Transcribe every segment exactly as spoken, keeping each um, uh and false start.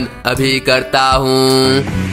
गान अभी करता हूँ।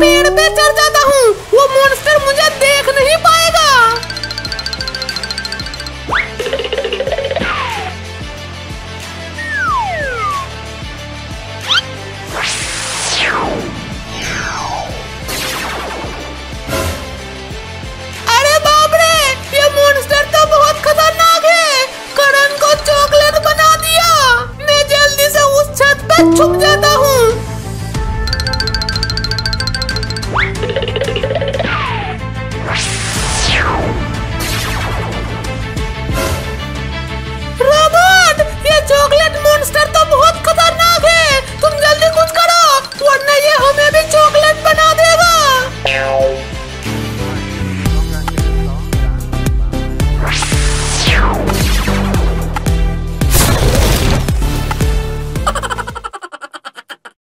पेड़ पे चढ़ जाता हूँ, वो मॉन्स्टर मुझे देख नहीं पाएगा। अरे बाप रे, ये मॉन्स्टर तो बहुत खतरनाक है। करण को चॉकलेट बना दिया। मैं जल्दी से उस छत पे छुप जाता